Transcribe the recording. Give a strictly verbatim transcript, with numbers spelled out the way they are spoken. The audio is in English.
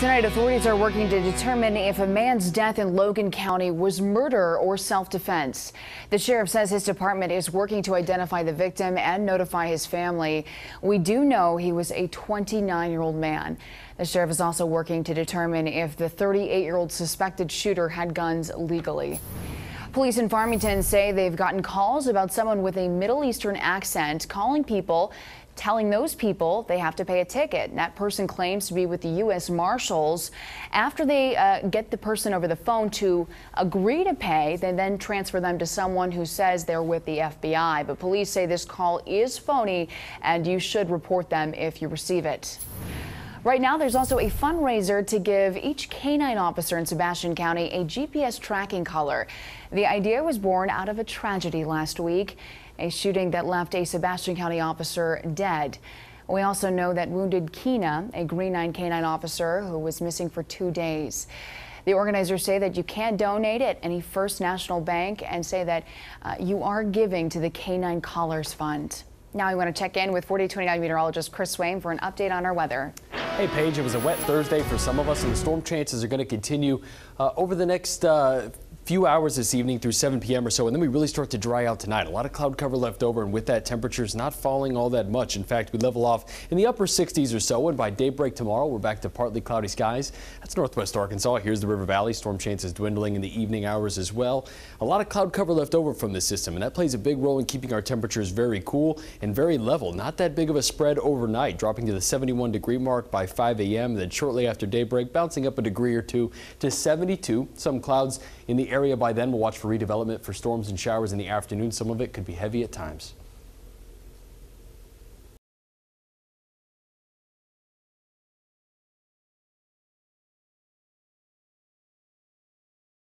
Tonight, authorities are working to determine if a man's death in Logan County was murder or self-defense. The sheriff says his department is working to identify the victim and notify his family. We do know he was a twenty-nine-year-old man. The sheriff is also working to determine if the thirty-eight-year-old suspected shooter had guns legally. Police in Farmington say they've gotten calls about someone with a Middle Eastern accent calling people, telling those people they have to pay a ticket. That person claims to be with the U S Marshals. After they uh, get the person over the phone to agree to pay, they then transfer them to someone who says they're with the F B I. But police say this call is phony and you should report them if you receive it. Right now, there's also a fundraiser to give each canine officer in Sebastian County a G P S tracking collar. The idea was born out of a tragedy last week, a shooting that left a Sebastian County officer dead. We also know that wounded Kena, a grade nine canine officer who was missing for two days. The organizers say that you can donate at any First National Bank and say that uh, you are giving to the Canine Collars Fund. Now I want to check in with forty twenty-nine meteorologist Chris Swain for an update on our weather. Hey Paige, it was a wet Thursday for some of us, and the storm chances are going to continue uh, over the next uh, few hours this evening through seven p m or so, and then we really start to dry out tonight. A lot of cloud cover left over, and with that, temperatures not falling all that much. In fact, we level off in the upper sixties or so, and by daybreak tomorrow, we're back to partly cloudy skies. That's northwest Arkansas. Here's the River Valley. Storm chances dwindling in the evening hours as well. A lot of cloud cover left over from the system, and that plays a big role in keeping our temperatures very cool and very level. Not that big of a spread overnight, dropping to the seventy-one degree mark by five a m Then shortly after daybreak, bouncing up a degree or two to seventy-two. Some clouds in the area by then. We'll watch for redevelopment for storms and showers in the afternoon. Some of it could be heavy at times.